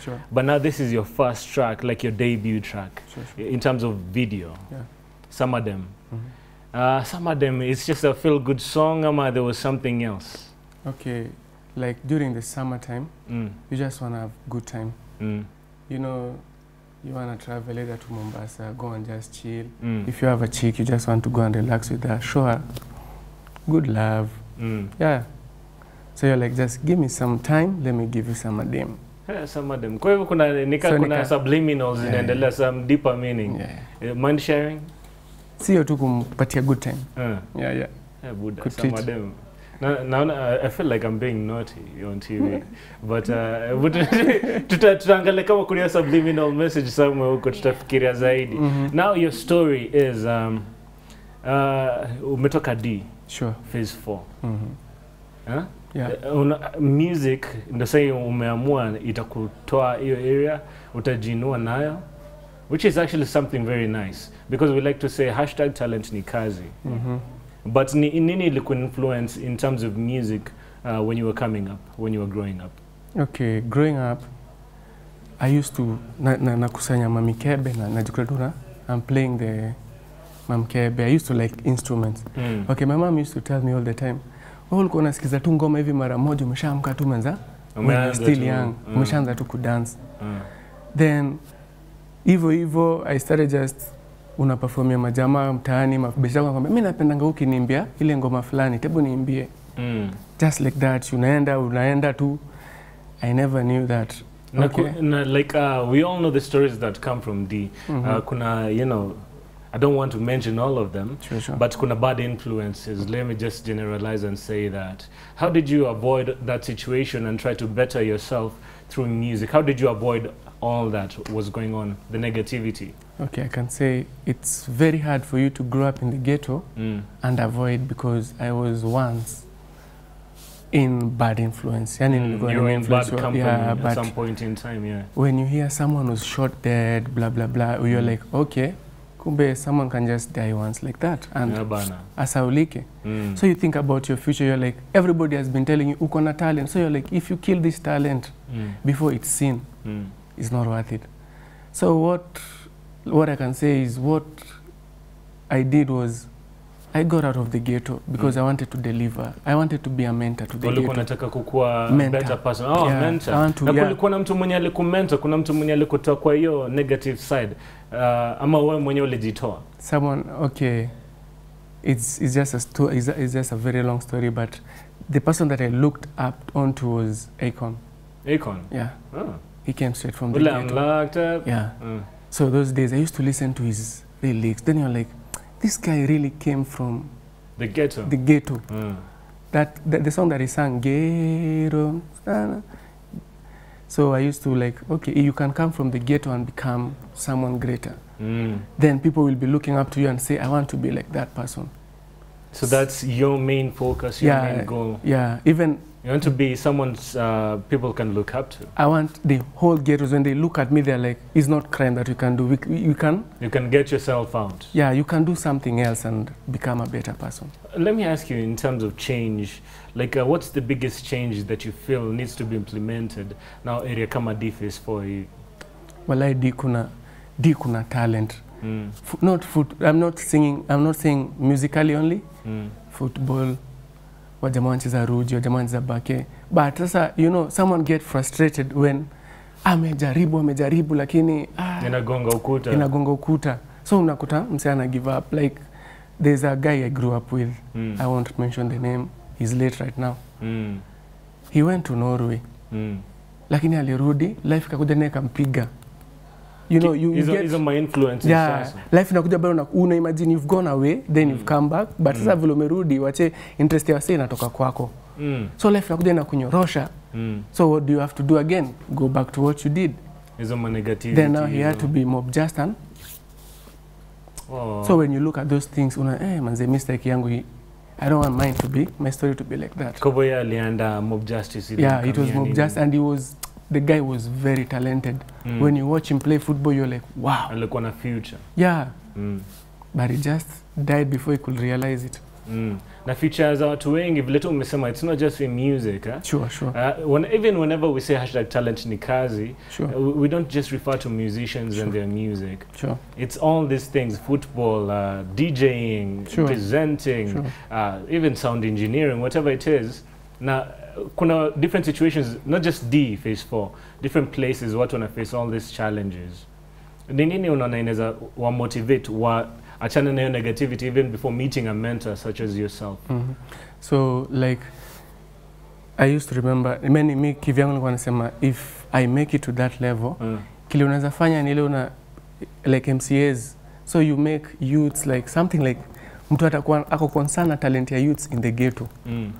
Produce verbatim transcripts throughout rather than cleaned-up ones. Sure. But now this is your first track, like your debut track, sure, sure. in terms of video. Yeah. Some of them. Mm-hmm. uh, some of them, it's just a feel-good song, or there was something else. Okay, like during the summertime, mm. you just want to have a good time. Mm. You know, you want to travel later to Mombasa, go and just chill. Mm. If you have a chick, you just want to go and relax with her, show her good love. Mm. Yeah. So you're like, just give me some time, let me give you some of them. Yeah, some of them. Kwa hivyo kuna nika so, kuna nika, subliminals yeah, inaendelea yeah. some deeper meaning. Yeah. Uh, mind sharing? Sio tu kumpatia good time. Uh. Yeah, yeah. Yeah, Buddha, some of them. No, no, no, I feel like I'm being naughty on T V. But uh tutaangalia kama kuna subliminal message somewhere huko tutafikiria zaidi. Mm -hmm. Now your story is um uh umetoka D. Sure. Phase four. Mhm. Mm huh? Yeah. Uh, una, music ndio say umeamua itakutoa hiyo area utajinua nayo, which is actually something very nice because we like to say hashtag talent ni kazi. Mm-hmm. But ni nini ilikuwa influence in terms of music uh, when you were coming up, when you were growing up? Okay, growing up I used to na, na, na kusanya mamikebe na najikuletuna. I'm playing the mamkebe. I used to like instruments. Mm. Okay, my mom used to tell me all the time, all kuna sikiza tu ngoma hivi mara moja umeshaamka tu manza still young umeshaanza tu ku dance. Then hivyo hivyo I started just una performia majamaa mtaani mabisha kwa mimi napenda ngao ukiniimbia ile ngoma fulani tebu niimbie. Mm. Just like that unaenda unaenda tu. I never knew that. Okay. Na, like uh, we all know the stories that come from D. Mm -hmm. uh, kuna you know I don't want to mention all of them, sure, sure. but kuna bad influences. Let me just generalize and say that. How did you avoid that situation and try to better yourself through music? How did you avoid all that was going on, the negativity? Okay, I can say it's very hard for you to grow up in the ghetto mm. and avoid, because I was once in bad influence. Yani mm, you were in influence bad company yeah, at some point in time, yeah. When you hear someone was shot dead, blah, blah, blah, mm. you're like, okay, someone can just die once like that and yeah, asaulike. Mm. So you think about your future, you're like, everybody has been telling you uko na talent, so you're like, if you kill this talent mm. before it's seen, mm. it's not worth it. So what what I can say is what I did was I got out of the ghetto because mm. I wanted to deliver. I wanted to be a mentor to the ghetto. Ulikuwa unataka kukuwa better person. Oh, yeah, mentor. Na kulikuwa na mtu mwenye alikumentor, kuna mtu mwenye alikutoa kwa hiyo negative side. Uh, ama wewe mwenyewe ulijitoa. Someone, okay. It's it's just a story, it's, it's just a very long story, but the person that I looked up onto was Akon. Akon. Yeah. Oh. He came straight from the Ula, ghetto. I'm locked up. Yeah. Mm. So those days I used to listen to his lyrics. Then you're like, this guy really came from the ghetto. The ghetto. Mm. That, that the song that he sang, ghetto. So I used to like, okay, you can come from the ghetto and become someone greater. Mm. Then people will be looking up to you and say, I want to be like that person. So that's your main focus, your yeah, main goal. Yeah, even you want to be someone uh, people can look up to. I want the whole ghettos, when they look at me, they're like, it's not crime that you can do. We, you can. You can get yourself out. Yeah, you can do something else and become a better person. Let me ask you, in terms of change, like uh, what's the biggest change that you feel needs to be implemented now? Area kama D phase for you. Well, I D kuna, D kuna talent. Mm. Not foot. I'm not singing. I'm not saying musically only. Mm. Football. But you know, someone get frustrated when amejaribu, amejaribu, lakini ah, inagonga ukuta. Inagonga ukuta. So unakuta msichana give up. Like there's a guy I grew up with. Mm. I won't mention the name. He's late right now. Mm. He went to Norway. Mm. Lakini alirudi, life kakuja naye kampiga. You know, you is get... Is my influence. Yeah. Life inakuja bado una imagine you've gone away, then mm. you've come back. But sasa mm. vile umerudi, wache interest ya wasee inatoka kwako. Mm. So life inakuja inakunyorosha. Mm. So what do you have to do again? Go back to what you did. Is my negativity. Then now he had to be mob justin. Oh. So when you look at those things, una, eh, manze mistake yangu, I don't want mine to be, my story to be like that. Koboya alianda mob justice. Yeah, it was mob justice and he was... The guy was very talented. Mm. When you watch him play football, you're like, wow. I look on a future. Yeah. Mm. But he just died before he could realize it. Mm. Na features are to wengi vile tu umesema, it's not just in music. Eh? Sure, sure. Uh, when, even whenever we say hashtag talent ni kazi, sure. uh, we don't just refer to musicians sure. and their music. Sure. It's all these things, football, uh, DJing, sure. presenting, sure. Uh, even sound engineering, whatever it is. Now, kuna different situations, not just D phase four, different places watu wana face all these challenges. Ni nini unaona inaweza wa motivate wa achana na hiyo negativity even before meeting a mentor such as yourself? Mm-hmm. So like I used to remember many me kivyangu nilikuwa nasema if I make it to that level mm. kile unaweza fanya ni ile una like M C As, so you make youths like something like mtu atakuwa ako concerned na talent ya youths in the ghetto. Mm.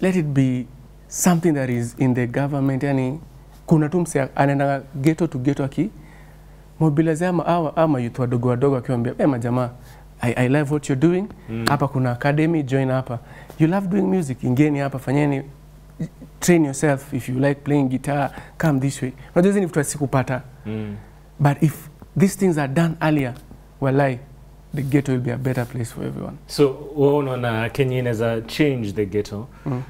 Let it be something that is in the government. Yani kuna tu mse anaenda ghetto to ghetto aki mobilize ama awa ama yutu wadogo wadogo akiwaambia eh majamaa, I, I love what you're doing. Mm. Hapa kuna academy, join hapa. You love doing music, ingeni hapa, fanyeni, train yourself. If you like playing guitar, come this way. Not just if tuasikupata. Mm. But if these things are done earlier, wallahi, the ghetto will be a better place for everyone. So, unaona Kenya inaweza change the ghetto. Mm.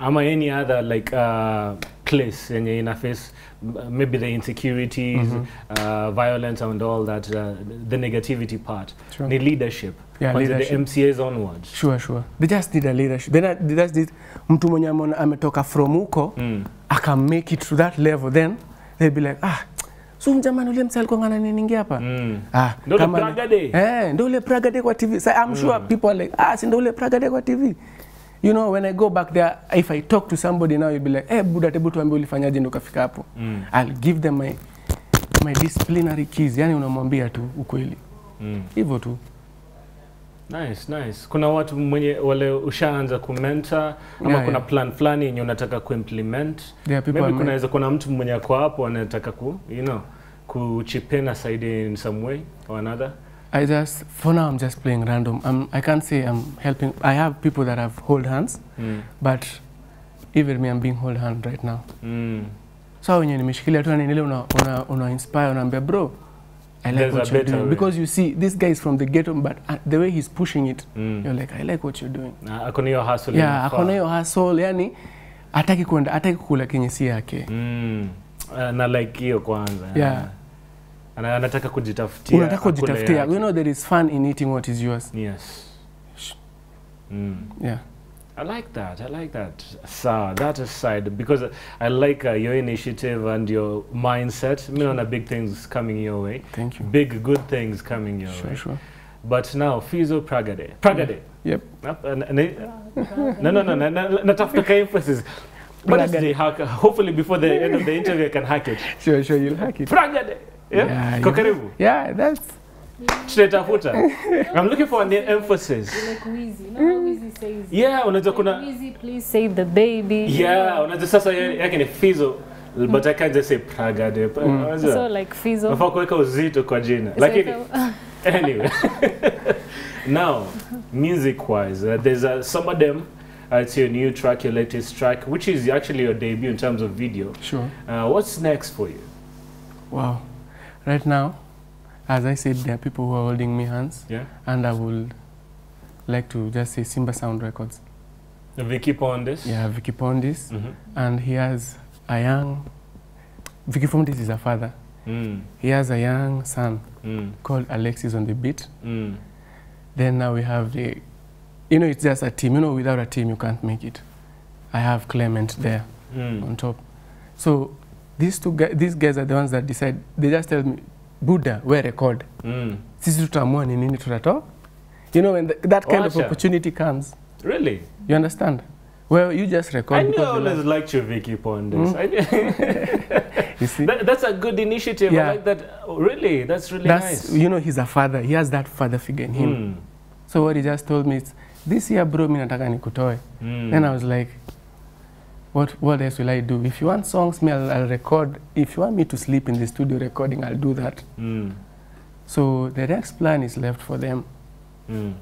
Ama any other like uh, place in your interface, maybe the insecurities, mm-hmm. uh, violence and all that, uh, the negativity part. Sure. The leadership. Yeah, leadership. The M C As onwards. Sure, sure. They just need a leadership. They, they just need mtu mwenye ametoka from huko, mm. I can make it to that level. Then they'll be like, ah, so mjamani ule msali kwa ngana niningia hapa? Mm. Ah, ndo ule Pragade. Eh, ndo ule Pragade kwa T V. So I'm mm. sure people are like, ah, si ndo ule Pragade kwa T V. You know, when I go back there, if I talk to somebody now, you'll be like, eh, buda tebu tuambi ulifanyaje ndo kafika hapo. Mm. I'll give them my my disciplinary keys. Yani unamwambia tu ukweli. Mm. Hivyo tu. Nice, nice. Kuna watu mwenye wale ushaanza kumenta, ama yeah, kuna yeah. plan flani yenye unataka kuimplement. Yeah, maybe kunaweza kuna mtu mwenye kwa hapo anataka ku, you know, kuchipena side in some way or another. I just, for now, I'm just playing random. I'm, I can't say I'm helping. I have people that have hold hands, mm. but even me, I'm being hold hand right now. Mm. So when you nimeshikilia tu na nile una una inspire, unaambia bro, I like There's what you're doing. Way. Because you see, this guy is from the ghetto, but uh, the way he's pushing it, mm. you're like, I like what you're doing. Uh, akona hiyo hustle. Yeah, akona hiyo hustle, yani, ataki kuenda, ataki kula kenye si yake. Mm. Uh, na like hiyo kwanza. Yeah. yeah. And I nataka kujitafutia. Unataka kujitafutia. You know there is fun in eating what is yours. Yes. Mm. Yeah. I like that. I like that. So, that aside, because I like uh, your initiative and your mindset. Sure. Me on the big things coming your way. Thank you. Big good things coming your sure, way. Sure, sure. But now, Fizzo Pragade. Pragade. Yep. No, no, no, no, not after emphasis. But as they hack, hopefully before the end of the interview, I can hack it. Sure, sure, you'll hack it. Pragade. Yeah, yeah, yeah, that's straight up. I'm looking for an emphasis. You're like Wheezy, no, Wheezy says. Yeah, unajua kuna Wheezy, please save the baby. Yeah, unajua sasa yake ni Fizzo, but I can't just say Pragade. Mm. So like Fizzo. Nafaa kuweka uzito kwa jina. Lakini anyway. Now, music wise, uh, there's uh, some of them. Uh, it's your new track, your latest track, which is actually your debut in terms of video. Sure. Uh, what's next for you? Wow. Right now, as I said, there are people who are holding me hands, yeah. and I would like to just say Simba Sound Records. Vicky Pondis. Yeah, Vicky Pondis, mm -hmm. and he has a young. Vicky Pondis is a father. Mm. He has a young son mm. called Alexis on the beat. Mm. Then now we have the, you know, it's just a team. You know, without a team, you can't make it. I have Clement there mm. on top, so. These two guys, these guys are the ones that decide. They just tell me, Buddha, we're record. Sisi tutaamua ni nini tutatoa. You know, when the, that kind Watcha. of opportunity comes. Really? You understand? Well, you just record. I knew I always liked you, Vicky Pondis. Mm? You see? That, that's a good initiative. Yeah. I like that. Oh, really? That's really that's, nice. You know, he's a father. He has that father figure in him. Mm. So what he just told me is, this year, bro, mi nataka nikutoe. Mm. Then I was like, What, what else will I do? If you want songs, me, I'll, I'll record. If you want me to sleep in the studio recording, I'll do that. Mm. So the next plan is left for them. Mm.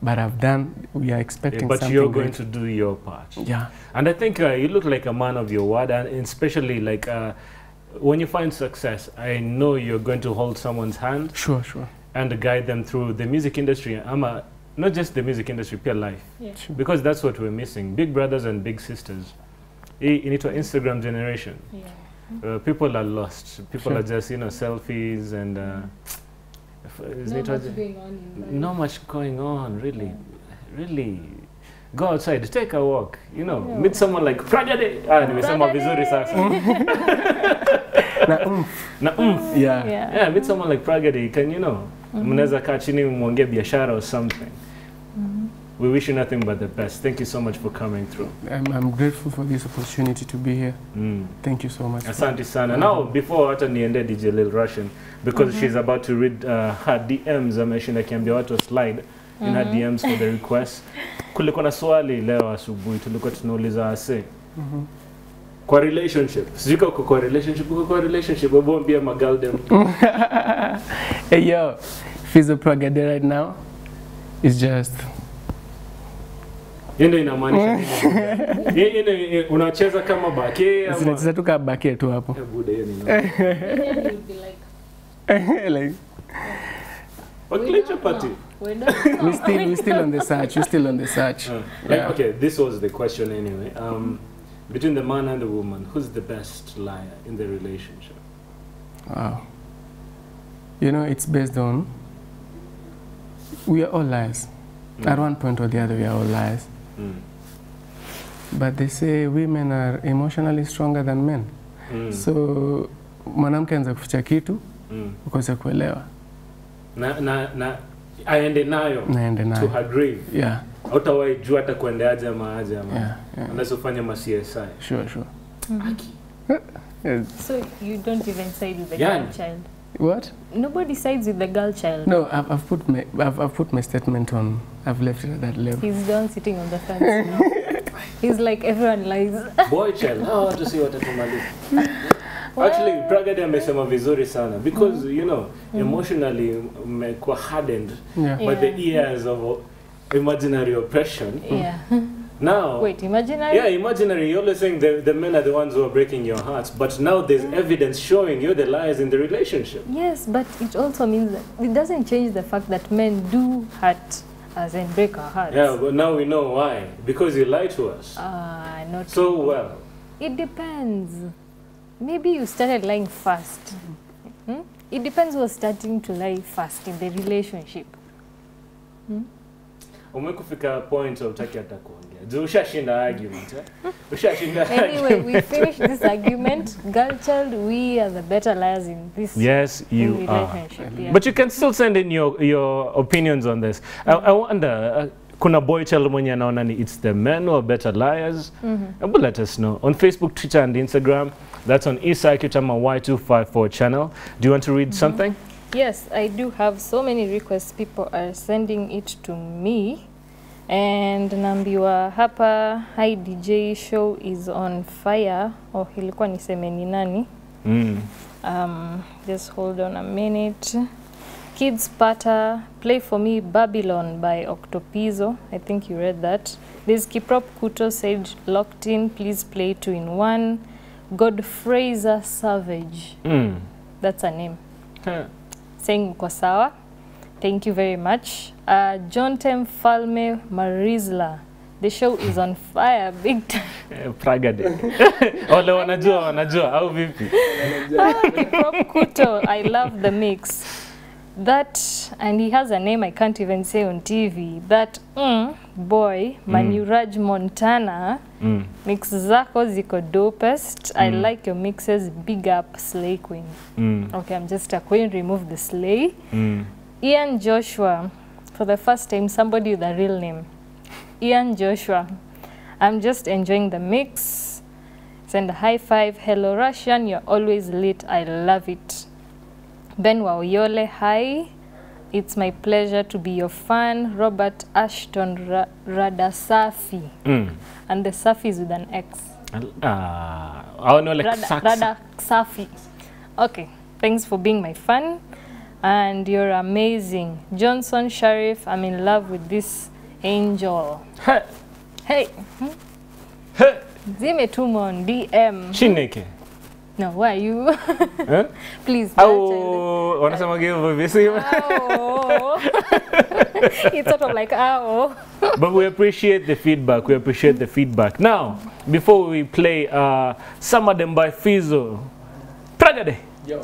But I've done, we are expecting yeah, but something. But you're going great. to do your part. Yeah. And I think uh, you look like a man of your word, and especially like uh, when you find success, I know you're going to hold someone's hand. Sure, sure. And guide them through the music industry. I'm a, not just the music industry, peer life. Yeah. Because that's what we're missing. Big brothers and big sisters. In it, our Instagram generation. Yeah. Uh, people are lost. People sure. are just, you know, selfies and... Uh, not much going on. Not much going on, really. Yeah. Really. Go outside, take a walk, you know, yeah. meet someone like Pragade. Ah, nimesema vizuri sasa. Na umf. Na umf. Yeah. Yeah. Yeah, meet someone like Pragade, can you know? Mnaweza kaa chini muongee biashara or something. We wish you nothing but the best. Thank you so much for coming through. I'm, I'm grateful for this opportunity to be here. Mm. Thank you so much. Asante sana. Mm. Now, before hata niende D J Lil Russian, because mm -hmm. she's about to read uh, her D Ms, ameshinda kiambia watu slide in mm -hmm. her D Ms for the request. Kulikuwa na swali leo asubuhi, tulikuwa tunauliza ase. Mm -hmm. Kwa relationship. Sijiko kwa relationship, kwa relationship, wabombia magaldem. Hey yo, Fizzo Pragade right now is just... Yendo inamaanisha nini? Yeye unacheza kama bake ama unacheza tu kama bake tu hapo. Like party. We still we still on the search. We still on the search. Uh, like, yeah. Okay, this was the question anyway. Um between the man and the woman, who's the best liar in the relationship? Wow. You know, it's based on we are all liars. Mm. At one point or the other we are all liars. Mm. But they say women are emotionally stronger than men. Mm. So mwanamke anza kuficha kitu ukosa kuelewa. Na na na aende nayo to her grave. Yeah. Hutawahi jua hata kuendeaje ama aje ama. Unaweza kufanya ma C S I. Sure, sure. Mm -hmm. Aki. Yes. So you don't even side with the yeah. girl child. What? Nobody sides with the girl child. No, I've, I've put my I've, I've put my statement on. I've left it at that level. He's down sitting on the fence now. He's like everyone lies. Boy child, I want to see what happens. Actually, Pragade amesema vizuri sana because you know mm. emotionally mmekuwa hardened yeah. by yeah. the years of imaginary oppression. Yeah. Now, wait, imaginary? Yeah, imaginary. You're always saying the, the men are the ones who are breaking your hearts, but now there's mm. evidence showing you're the liars in the relationship. Yes, but it also means that it doesn't change the fact that men do hurt us and break our hearts. Yeah, but now we know why. Because you lied to us. Ah, uh, not so true. Well. It depends. Maybe you started lying first. Mm-hmm. Hmm? It depends who's starting to lie first in the relationship. Hmm? Umekufika point of taki hata kuongea. Ushashinda argument. Ushashinda argument. Anyway, we finished this argument. Girl child, we are the better liars in this yes, you are. Yeah. But you can still send in your your opinions on this. Mm-hmm. I, I wonder, uh, kuna boy child mwenye anaona ni it's the men who are better liars? Mm-hmm. But let us know. On Facebook, Twitter, and Instagram, that's on Isakutama Y two five four channel. Do you want to read mm-hmm. something? Yes, I do have so many requests. People are sending it to me. And nambiwa hapa, hi D J, show is on fire. Oh, ilikuwa niseme ni nani? Mm. Um, just hold on a minute. Kids Pata, play for me Babylon by Octopizzo. I think you read that. This Kiprop Kuto said, locked in, please play two in one. God Fraser Savage. Mm. That's her name. Huh. Saying Mkosawa, thank you very much. Uh, John Tem Falme Marisla, the show is on fire, big time. Pragade. Ole wanajua, wanajua, au vipi? Kuto, I love the mix. That, and he has a name I can't even say on T V, that mm, boy, Manuraj mm. Montana, mm. mix zako ziko dopest, mm. I like your mixes, big up Slay Queen. Mm. Okay, I'm just a queen, remove the Slay. Mm. Ian Joshua, for the first time, somebody with a real name. Ian Joshua, I'm just enjoying the mix. Send a high five, hello Russian, you're always lit, I love it. Ben Waoyole, hi. It's my pleasure to be your fan. Robert Ashton Ra Radasafi. Mm. And the Safi is with an X. Ah, uh, I know like Rada, Rada Safi. Okay, thanks for being my fan. And you're amazing. Johnson Sharif, I'm in love with this angel. Hey. Hey. Hmm? Hey. Zime Tumon, D M. Chineke. No, why you? Huh? Please. Oh, wanna give a voice? Oh, it's sort of like oh. But we appreciate the feedback. We appreciate the feedback. Now, before we play, uh, some of them by Fizzo Pragade. Yo.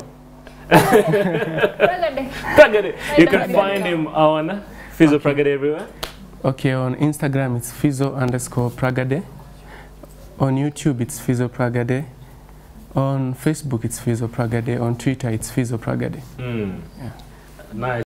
Pragade. Pragade. You can find him on Fizzo Pragade everywhere. Okay, on Instagram it's Fizzo underscore Pragade. On YouTube it's Fizzo Pragade. On Facebook it's Fizzo Pragade. On Twitter it's Fizzo Pragade. Mm. Yeah. Nice.